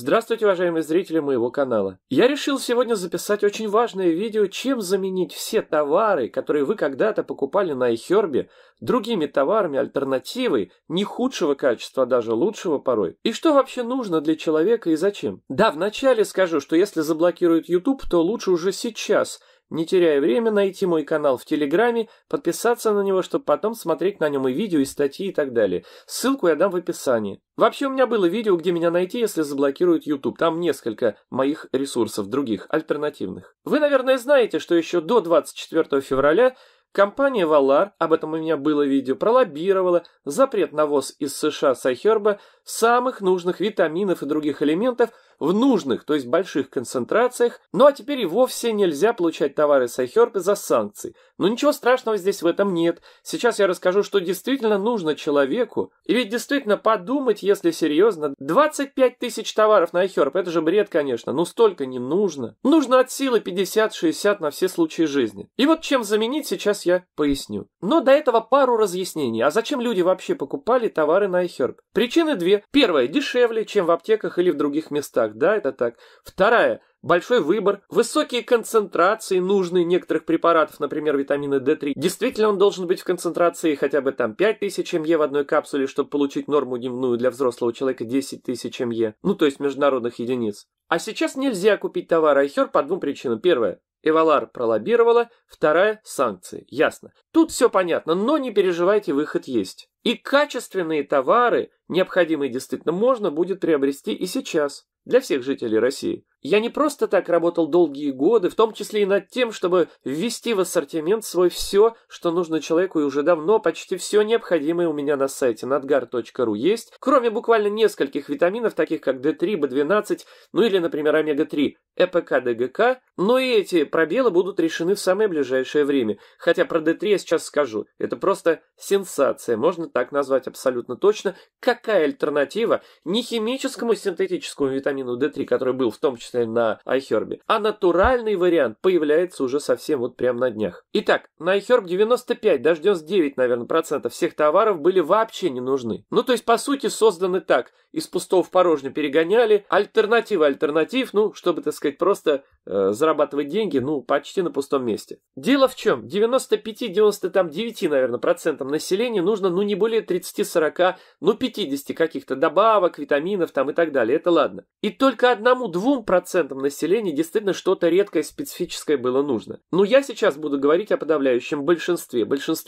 Здравствуйте, уважаемые зрители моего канала. Я решил сегодня записать очень важное видео, чем заменить все товары, которые вы когда-то покупали на iHerb, другими товарами, альтернативой, не худшего качества, а даже лучшего порой. И что вообще нужно для человека и зачем? Да, вначале скажу, что если заблокируют YouTube, то лучше уже сейчас, не теряя время, найти мой канал в Телеграме, подписаться на него, чтобы потом смотреть на нем и видео, и статьи, и так далее. Ссылку я дам в описании. Вообще, у меня было видео, где меня найти, если заблокируют YouTube. Там несколько моих ресурсов, других, альтернативных. Вы, наверное, знаете, что еще до 24 февраля компания Valar, об этом у меня было видео, пролоббировала запрет на ввоз из США с iHerb самых нужных витаминов и других элементов в нужных, то есть больших концентрациях, ну а теперь и вовсе нельзя получать товары с iHerb из-за санкций. Но ничего страшного здесь в этом нет. Сейчас я расскажу, что действительно нужно человеку, и ведь действительно подумать, если серьезно, 25 тысяч товаров на iHerb, это же бред, конечно, но столько не нужно. Нужно от силы 50-60 на все случаи жизни. И вот чем заменить, сейчас я поясню. Но до этого пару разъяснений. А зачем люди вообще покупали товары на iHerb? Причины две. Первая, дешевле, чем в аптеках или в других местах. Да, это так. Вторая, большой выбор, высокие концентрации нужны некоторых препаратов, например, витамина D3. Действительно, он должен быть в концентрации хотя бы там 5000 МЕ в одной капсуле, чтобы получить норму дневную для взрослого человека 10 тысяч МЕ, ну то есть международных единиц. А сейчас нельзя купить товар iHerb по двум причинам. Первая, Евалар пролоббировала, вторая – санкции. Ясно. Тут все понятно, но не переживайте, выход есть. И качественные товары, необходимые действительно, можно будет приобрести и сейчас. Для всех жителей России. Я не просто так работал долгие годы, в том числе и над тем, чтобы ввести в ассортимент свой все, что нужно человеку, и уже давно почти все необходимое у меня на сайте nadgar.ru есть, кроме буквально нескольких витаминов, таких как Д3, В12, ну или, например, Омега 3, ЭПК, ДГК, но и эти пробелы будут решены в самое ближайшее время. Хотя про Д3 я сейчас скажу, это просто сенсация, можно так назвать абсолютно точно, какая альтернатива не химическому синтетическому витамину D3, который был в том числе на iHerb, а натуральный вариант появляется уже совсем вот прям на днях. Итак, на iHerb 95, даже 99, наверное, процентов всех товаров были вообще не нужны. Ну, то есть, по сути, созданы так, из пустого в порожнее перегоняли, альтернатива альтернатив, ну, чтобы, так сказать, просто зарабатывать деньги, ну, почти на пустом месте. Дело в чем, 95-99, наверное, процентам населения нужно, ну, не более 30-40, ну, 50 каких-то добавок, витаминов там и так далее, это ладно. И только 1-2% населения действительно что-то редкое, специфическое было нужно. Но я сейчас буду говорить о подавляющем большинстве,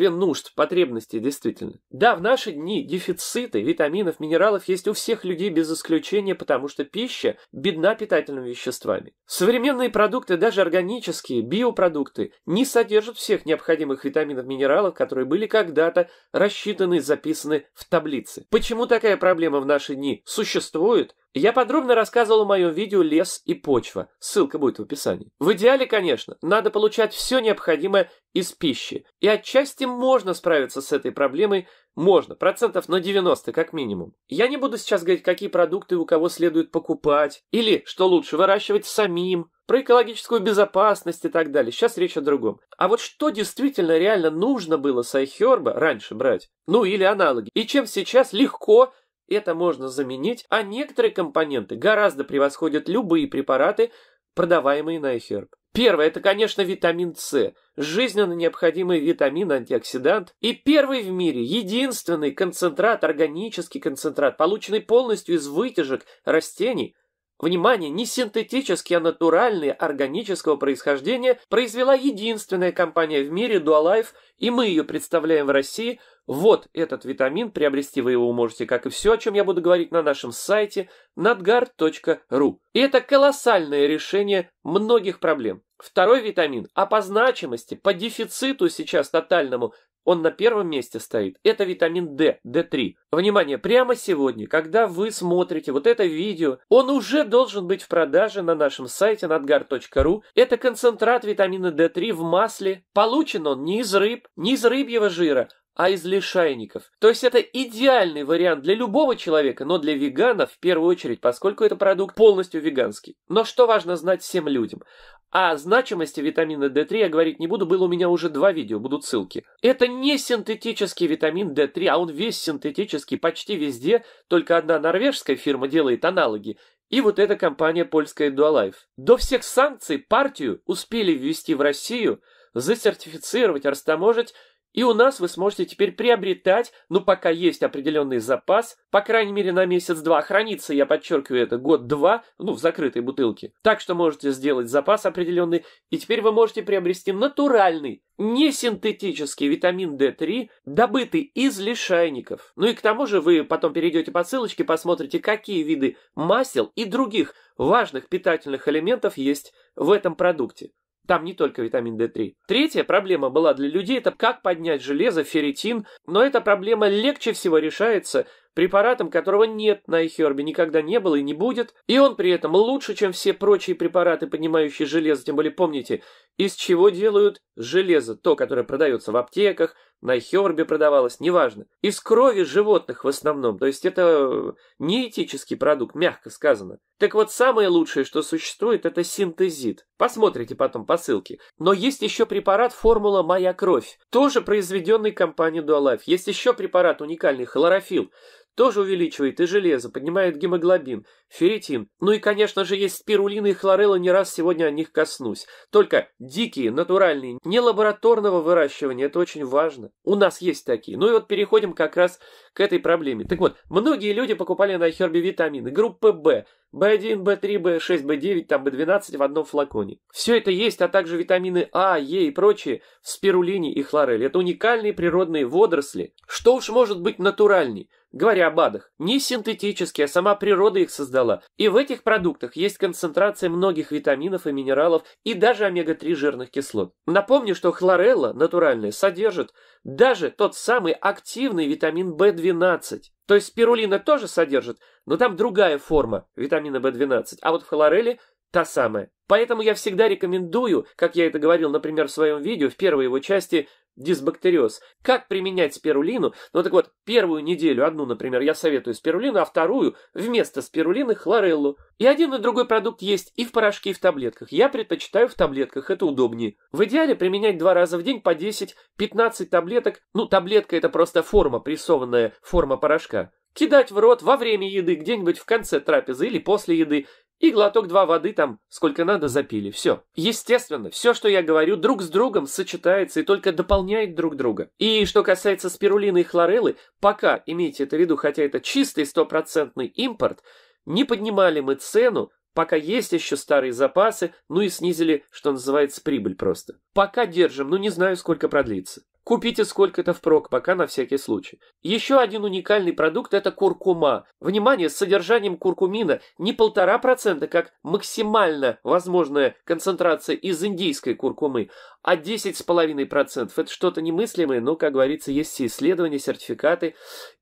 нужд, потребностей действительно. Да, в наши дни дефициты витаминов, минералов есть у всех людей без исключения, потому что пища бедна питательными веществами. Современные продукты, даже органические, биопродукты, не содержат всех необходимых витаминов, минералов, которые были когда-то рассчитаны и записаны в таблице. Почему такая проблема в наши дни существует? Я подробно рассказывал в моем видео «Лес и почва». Ссылка будет в описании. В идеале, конечно, надо получать все необходимое из пищи. И отчасти можно справиться с этой проблемой. Можно, процентов на 90 как минимум. Я не буду сейчас говорить, какие продукты у кого следует покупать. Или, что лучше, выращивать самим. Про экологическую безопасность и так далее. Сейчас речь о другом. А вот что действительно реально нужно было с iHerb раньше брать? Ну или аналоги. И чем сейчас легко это можно заменить, а некоторые компоненты гораздо превосходят любые препараты, продаваемые на iHerb. Первое, это, конечно, витамин С, жизненно необходимый витамин, антиоксидант, и первый в мире, единственный концентрат, органический концентрат, полученный полностью из вытяжек растений, внимание, не синтетические, а натуральные, органического происхождения, произвела единственная компания в мире, Dual Life, и мы ее представляем в России. Вот этот витамин, приобрести вы его можете, как и все, о чем я буду говорить, на нашем сайте natgard.ru. И это колоссальное решение многих проблем. Второй витамин, а по значимости, по дефициту сейчас тотальному, он на первом месте стоит. Это витамин D, D3. Внимание, прямо сегодня, когда вы смотрите вот это видео, он уже должен быть в продаже на нашем сайте nadgar.ru. Это концентрат витамина D3 в масле. Получен он не из рыб, не из рыбьего жира, а из лишайников. То есть это идеальный вариант для любого человека, но для веганов в первую очередь, поскольку это продукт полностью веганский. Но что важно знать всем людям? О значимости витамина D3 я говорить не буду, было у меня уже два видео, будут ссылки. Это не синтетический витамин D3, а он весь синтетический, почти везде, только одна норвежская фирма делает аналоги. и вот эта компания польская DuoLife. До всех санкций партию успели ввести в Россию, засертифицировать, растаможить, и у нас вы сможете теперь приобретать, ну пока есть определенный запас, по крайней мере на месяц-два, хранится, я подчеркиваю это, год-два, ну в закрытой бутылке. Так что можете сделать запас определенный, и теперь вы можете приобрести натуральный, несинтетический витамин D3, добытый из лишайников. Ну и к тому же вы потом перейдете по ссылочке, посмотрите, какие виды масел и других важных питательных элементов есть в этом продукте. Там не только витамин D3. Третья проблема была для людей, это как поднять железо, ферритин, но эта проблема легче всего решается препаратом, которого нет на iHerb, никогда не было и не будет, и он при этом лучше, чем все прочие препараты, поднимающие железо, тем более помните, из чего делают железо, то, которое продается в аптеках, на iHerb продавалось, неважно, из крови животных в основном, то есть это не этический продукт, мягко сказано. Так вот, самое лучшее, что существует, это синтезит. Посмотрите потом по ссылке. Но есть еще препарат «Формула Моя кровь», тоже произведенный компанией DuoLife. Есть еще препарат уникальный «Хлорофилл», тоже увеличивает и железо, поднимает гемоглобин, ферритин. Ну и, конечно же, есть спирулина и хлорелла, не раз сегодня о них коснусь. Только дикие, натуральные, не лабораторного выращивания, это очень важно. У нас есть такие. Ну и вот переходим как раз к этой проблеме. Так вот, многие люди покупали на iHerb витамины группы В, В1, В3, В6, В9, там В12 в одном флаконе. Все это есть, а также витамины А, Е и прочие в спирулине и хлорелле. Это уникальные природные водоросли. Что уж может быть натуральней? Говоря о БАДах, не синтетические, а сама природа их создала. И в этих продуктах есть концентрация многих витаминов и минералов, и даже омега-3 жирных кислот. Напомню, что хлорелла натуральная содержит даже тот самый активный витамин В12. То есть спирулина тоже содержит, но там другая форма витамина В12, а вот в хлорелле та самая. Поэтому я всегда рекомендую, как я это говорил, например, в своем видео, в первой его части «Дисбактериоз», как применять спирулину. Ну так вот, первую неделю, одну, например, я советую спирулину, а вторую вместо спирулины хлореллу. И один и другой продукт есть и в порошке, и в таблетках. Я предпочитаю в таблетках, это удобнее. В идеале применять 2 раза в день по 10-15 таблеток. Ну, таблетка — это просто форма, прессованная форма порошка. Кидать в рот во время еды, где-нибудь в конце трапезы или после еды, и глоток-2 воды там, сколько надо, запили. Все. Естественно, все, что я говорю, друг с другом сочетается и только дополняет друг друга. И что касается спирулины и хлореллы, пока, имейте это в виду, хотя это чистый 100% импорт, не поднимали мы цену, пока есть еще старые запасы, ну и снизили, что называется, прибыль просто. Пока держим, но не знаю, сколько продлится. Купите сколько-то впрок, пока на всякий случай. Еще один уникальный продукт – это куркума. Внимание, с содержанием куркумина не 1,5%, как максимально возможная концентрация из индийской куркумы, а 10,5%. Это что-то немыслимое, но, как говорится, есть все исследования, сертификаты.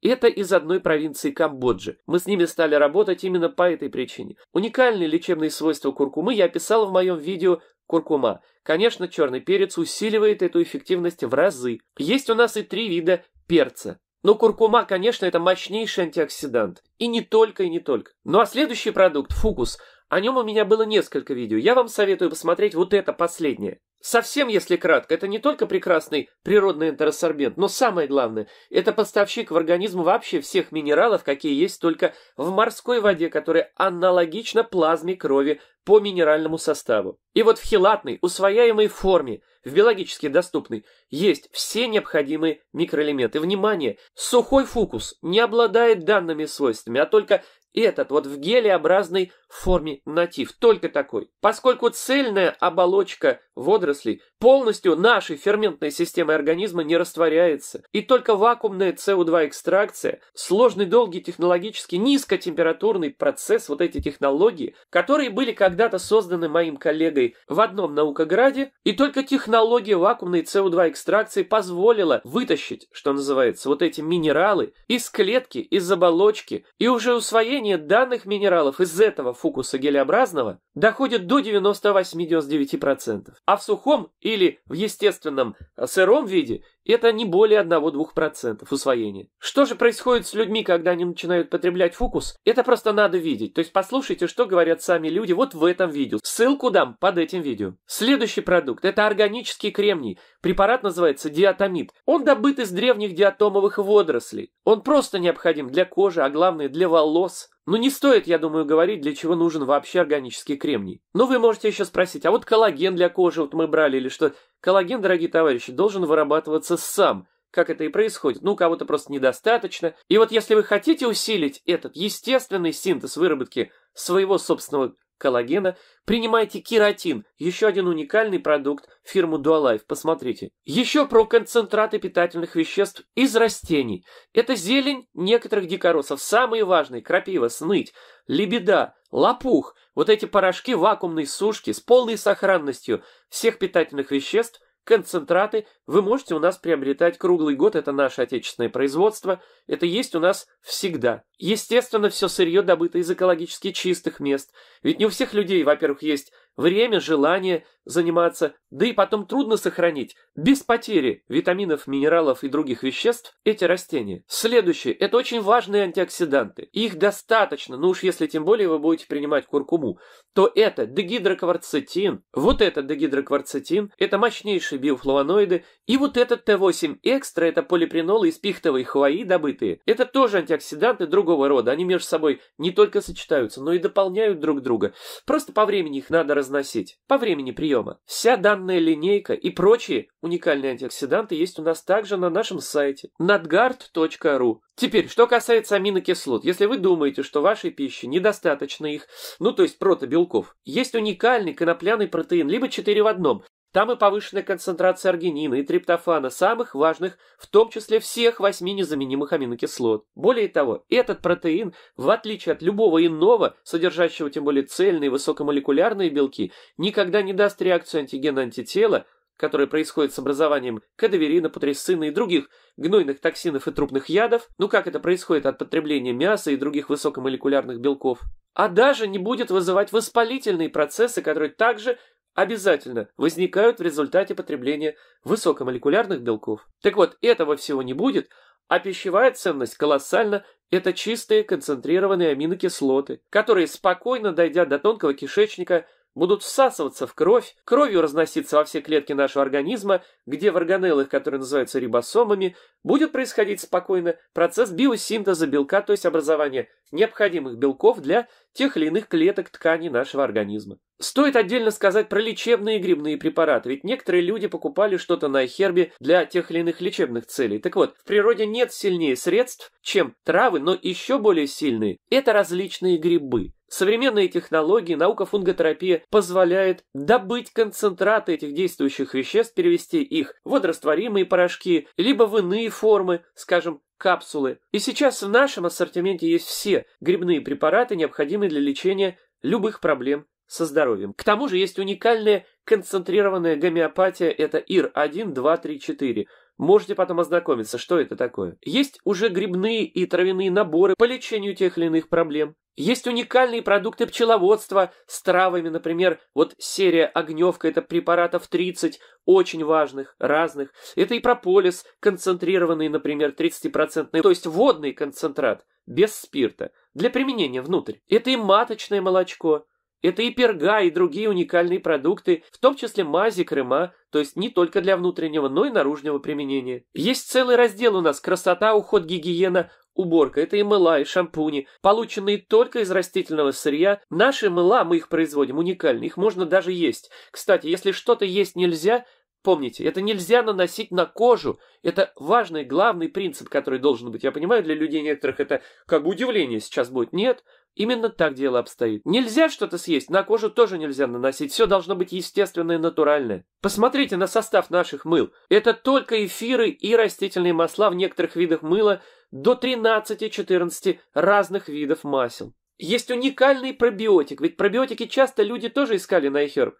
Это из одной провинции Камбоджи. Мы с ними стали работать именно по этой причине. Уникальные лечебные свойства куркумы я описал в моем видео «Куркума». Конечно, черный перец усиливает эту эффективность в разы. Есть у нас и 3 вида перца. Но куркума, конечно, это мощнейший антиоксидант. И не только, и не только. Ну а следующий продукт, фукус. О нем у меня было несколько видео. Я вам советую посмотреть вот это последнее. Совсем, если кратко, это не только прекрасный природный энтеросорбент, но самое главное, это поставщик в организм вообще всех минералов, какие есть только в морской воде, которая аналогична плазме крови по минеральному составу. И вот в хелатной, усвояемой форме, в биологически доступной, есть все необходимые микроэлементы. Внимание! Сухой фукус не обладает данными свойствами, а только этот вот в гелеобразной форме натив, только такой. Поскольку цельная оболочка водорослей полностью нашей ферментной системой организма не растворяется, и только вакуумная СО2-экстракция, сложный, долгий, технологически низкотемпературный процесс, вот эти технологии, которые были когда-то созданы моим коллегой в одном наукограде, и только технология вакуумной СО2-экстракции позволила вытащить, что называется, вот эти минералы из клетки, из оболочки, и уже усвоение данных минералов из этого фукуса гелеобразного доходит до 98-99%. А в сухом или в естественном сыром виде это не более 1-2% усвоения. Что же происходит с людьми, когда они начинают потреблять фукус? Это просто надо видеть. То есть послушайте, что говорят сами люди вот в этом видео. Ссылку дам под этим видео. Следующий продукт – это органический кремний. Препарат называется диатомит. Он добыт из древних диатомовых водорослей. Он просто необходим для кожи, а главное для волос. Но не стоит, я думаю, говорить, для чего нужен вообще органический кремний. Но вы можете еще спросить, а вот коллаген для кожи вот мы брали или что? Коллаген, дорогие товарищи, должен вырабатываться сам, как это и происходит. Ну, кого-то просто недостаточно. И вот если вы хотите усилить этот естественный синтез выработки своего собственного коллагена, принимайте кератин, еще один уникальный продукт фирмы Dual Life, посмотрите. Еще про концентраты питательных веществ из растений. Это зелень некоторых дикоросов, самые важные: крапива, сныть, лебеда, лопух. Вот эти порошки вакуумной сушки с полной сохранностью всех питательных веществ, концентраты вы можете у нас приобретать круглый год, это наше отечественное производство, это есть у нас всегда. Естественно, все сырье добыто из экологически чистых мест, ведь не у всех людей, во-первых, есть время, желание заниматься, да и потом трудно сохранить без потери витаминов, минералов и других веществ эти растения. Следующее, это очень важные антиоксиданты, их достаточно, ну уж если тем более вы будете принимать куркуму, то это дигидрокверцитин, вот это дигидрокверцитин, это мощнейший биофлавоноиды, и вот этот Т8-экстра, это полипренолы из пихтовой хвои добытые. Это тоже антиоксиданты другого рода, они между собой не только сочетаются, но и дополняют друг друга. Просто по времени их надо разносить, по времени приема. Вся данная линейка и прочие уникальные антиоксиданты есть у нас также на нашем сайте natgard.ru. Теперь, что касается аминокислот, если вы думаете, что вашей пище недостаточно их, ну то есть протобелков, есть уникальный конопляный протеин, либо 4 в одном. Там и повышенная концентрация аргинина и триптофана, самых важных, в том числе всех 8 незаменимых аминокислот. Более того, этот протеин, в отличие от любого иного, содержащего тем более цельные высокомолекулярные белки, никогда не даст реакцию антигена-антитела, которая происходит с образованием кадаверина, путресцина и других гнойных токсинов и трупных ядов, ну как это происходит от потребления мяса и других высокомолекулярных белков, а даже не будет вызывать воспалительные процессы, которые также обязательно возникают в результате потребления высокомолекулярных белков. Так вот, этого всего не будет, а пищевая ценность колоссальна. Это чистые концентрированные аминокислоты, которые, спокойно дойдя до тонкого кишечника, будут всасываться в кровь, кровью разноситься во все клетки нашего организма, где в органеллах, которые называются рибосомами, будет происходить спокойно процесс биосинтеза белка, то есть образование необходимых белков для тех или иных клеток тканей нашего организма. Стоит отдельно сказать про лечебные и грибные препараты, ведь некоторые люди покупали что-то на iHerb для тех или иных лечебных целей. Так вот, в природе нет сильнее средств, чем травы, но еще более сильные – это различные грибы. Современные технологии, наука фунготерапия позволяет добыть концентраты этих действующих веществ, перевести их в водорастворимые порошки, либо в иные формы, скажем, капсулы. И сейчас в нашем ассортименте есть все грибные препараты, необходимые для лечения любых проблем со здоровьем. К тому же есть уникальная концентрированная гомеопатия, это ИР-1-2-3-4. Можете потом ознакомиться, что это такое. Есть уже грибные и травяные наборы по лечению тех или иных проблем. Есть уникальные продукты пчеловодства с травами, например, вот серия «Огневка», это препаратов 30, очень важных, разных. Это и прополис, концентрированный, например, 30%, то есть водный концентрат, без спирта, для применения внутрь. Это и маточное молочко. Это и перга, и другие уникальные продукты, в том числе мази, крема, то есть не только для внутреннего, но и наружного применения. Есть целый раздел у нас «Красота, уход, гигиена, уборка». Это и мыла, и шампуни, полученные только из растительного сырья. Наши мыла, мы их производим, уникальные, их можно даже есть. Кстати, если что-то есть нельзя, помните, это нельзя наносить на кожу. Это важный, главный принцип, который должен быть. Я понимаю, для людей некоторых это как бы удивление сейчас будет. Нет. Именно так дело обстоит. Нельзя что-то съесть, на кожу тоже нельзя наносить. Все должно быть естественное и натуральное. Посмотрите на состав наших мыл. Это только эфиры и растительные масла, в некоторых видах мыла до 13-14 разных видов масел. Есть уникальный пробиотик, ведь пробиотики часто люди тоже искали на iHerb.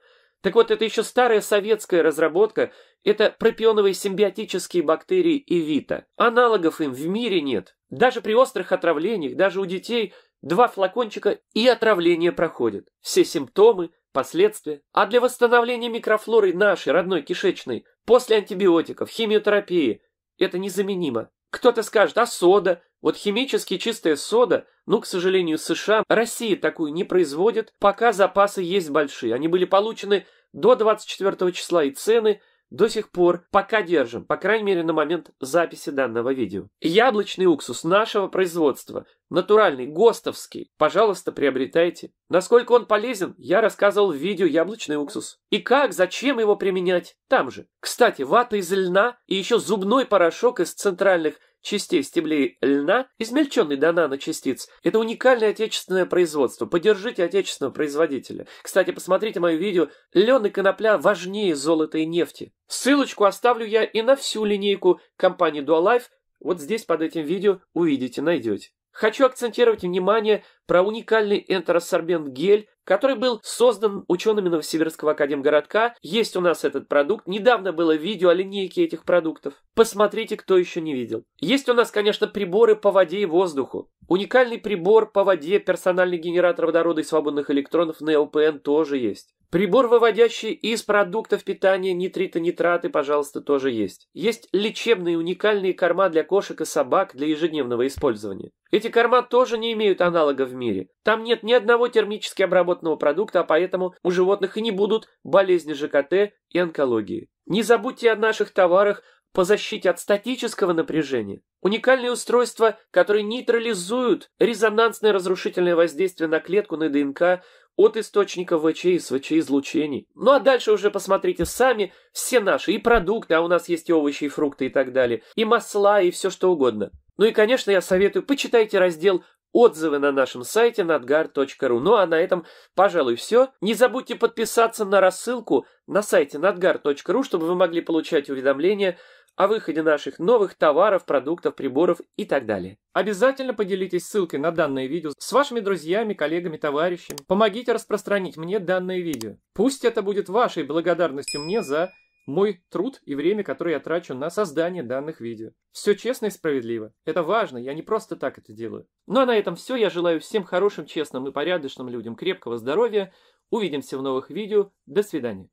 Так вот, это еще старая советская разработка, это пропионовые симбиотические бактерии Evita. Аналогов им в мире нет. Даже при острых отравлениях, даже у детей 2 флакончика и отравление проходит. Все симптомы, последствия. А для восстановления микрофлоры нашей родной кишечной после антибиотиков, химиотерапии это незаменимо. Кто-то скажет, а сода? Вот химически чистая сода, ну, к сожалению, США, Россия такую не производит, пока запасы есть большие. Они были получены до 24 числа, и цены до сих пор пока держим, по крайней мере, на момент записи данного видео. Яблочный уксус нашего производства. натуральный, ГОСТовский, пожалуйста, приобретайте. Насколько он полезен, я рассказывал в видео «Яблочный уксус». И как, зачем его применять там же. Кстати, вата из льна и еще зубной порошок из центральных частей стеблей льна, измельченный до наночастиц. Это уникальное отечественное производство. Поддержите отечественного производителя. Кстати, посмотрите мое видео «Лен и конопля важнее золота и нефти». Ссылочку оставлю я и на всю линейку компании Dual Life. Вот здесь под этим видео увидите, найдете. Хочу акцентировать внимание про уникальный энтеросорбент-гель, который был создан учеными Новосибирского академгородка. Есть у нас этот продукт. Недавно было видео о линейке этих продуктов. Посмотрите, кто еще не видел. Есть у нас, конечно, приборы по воде и воздуху. Уникальный прибор по воде, персональный генератор водорода и свободных электронов на ЛПН тоже есть. Прибор, выводящий из продуктов питания нитриты, нитраты, пожалуйста, тоже есть. Есть лечебные уникальные корма для кошек и собак для ежедневного использования. Эти корма тоже не имеют аналога в мире. Там нет ни одного термически обработанного продукта, а поэтому у животных и не будут болезни ЖКТ и онкологии. Не забудьте о наших товарах по защите от статического напряжения. Уникальные устройства, которые нейтрализуют резонансное разрушительное воздействие на клетку, на ДНК, от источника ВЧ и СВЧ-излучений. Ну а дальше уже посмотрите сами все наши и продукты, а у нас есть и овощи, и фрукты, и так далее, и масла, и все что угодно. Ну и, конечно, я советую, почитайте раздел «Отзывы» на нашем сайте natgard.ru. Ну а на этом, пожалуй, все. Не забудьте подписаться на рассылку на сайте natgard.ru, чтобы вы могли получать уведомления о выходе наших новых товаров, продуктов, приборов и так далее. Обязательно поделитесь ссылкой на данное видео с вашими друзьями, коллегами, товарищами. Помогите распространить мне данное видео. Пусть это будет вашей благодарностью мне за мой труд и время, которое я трачу на создание данных видео. Все честно и справедливо. Это важно, я не просто так это делаю. Ну а на этом все. Я желаю всем хорошим, честным и порядочным людям крепкого здоровья. Увидимся в новых видео. До свидания.